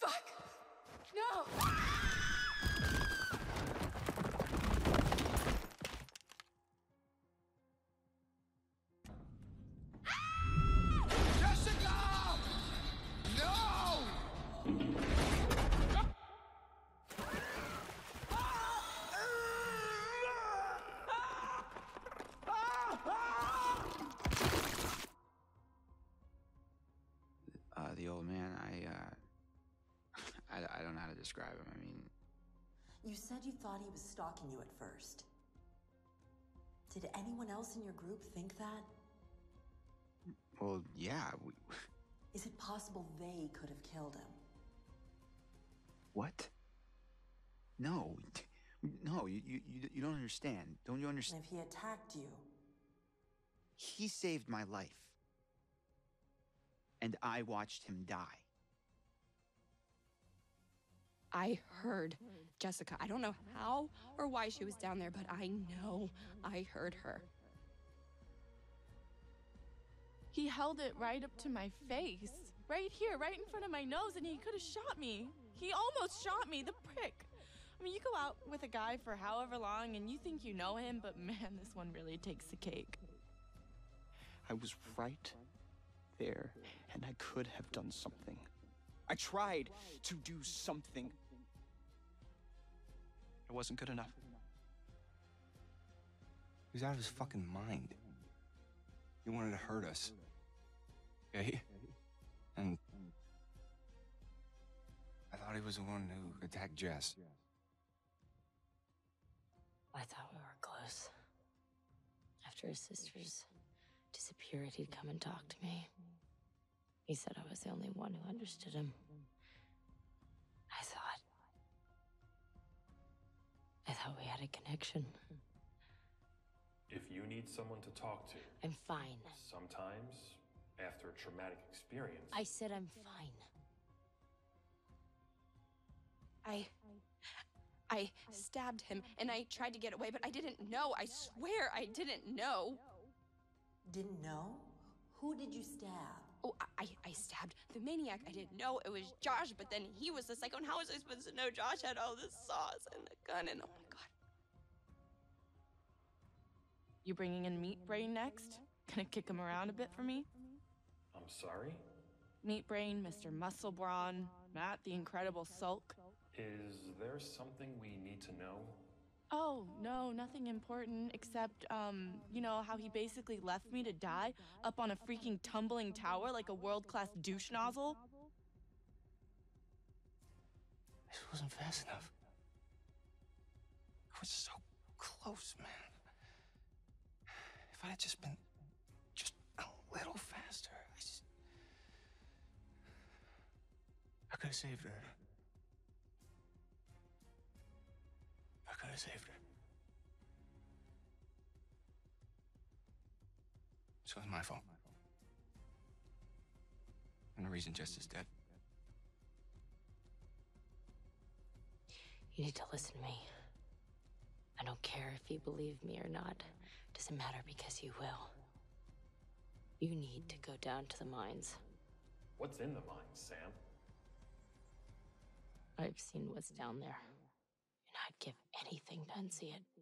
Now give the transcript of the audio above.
Fuck! No! The old man, I don't know how to describe him. I mean... You said you thought he was stalking you at first. Did anyone else in your group think that? Well, yeah. Is it possible they could have killed him? What? No. No, you don't understand. Don't you understand? If he attacked you... He saved my life. And I watched him die. I heard Jessica. I don't know how or why she was down there, but I know I heard her. He held it right up to my face. Right here, right in front of my nose, and he could have shot me. He almost shot me, the prick. I mean, you go out with a guy for however long, and you think you know him, but man, this one really takes the cake. I was right there, and I could have done something. I tried to do something. It wasn't good enough. He was out of his fucking mind. He wanted to hurt us. Okay? And I thought he was the one who attacked Jess. I thought we were close. After his sister's disappeared, he'd come and talk to me. He said I was the only one who understood him. I thought we had a connection. If you need someone to talk to... I'm fine. Sometimes, after a traumatic experience... I said I'm fine. I stabbed him, and I tried to get away, but I didn't know. I swear I didn't know. Didn't know? Who did you stab? Oh, I stabbed the maniac. I didn't know it was Josh, but then he was the psycho. And how was I supposed to know Josh had all this sauce and the gun and oh my god. You bringing in Meat Brain next? Gonna kick him around a bit for me? I'm sorry? Meat Brain, Mr. Muscle Brawn, Matt the Incredible Sulk. Is there something we need to know? Oh, no, nothing important except, you know, how he basically left me to die up on a freaking tumbling tower like a world-class douche nozzle? This wasn't fast enough. I was so close, man. If I had just been just a little faster, I could have saved her. I could have saved her. So it was my fault. And the reason Jess is dead. You need to listen to me. I don't care if you believe me or not. It doesn't matter because you will. You need to go down to the mines. What's in the mines, Sam? I've seen what's down there. And I'd give anything to unsee it.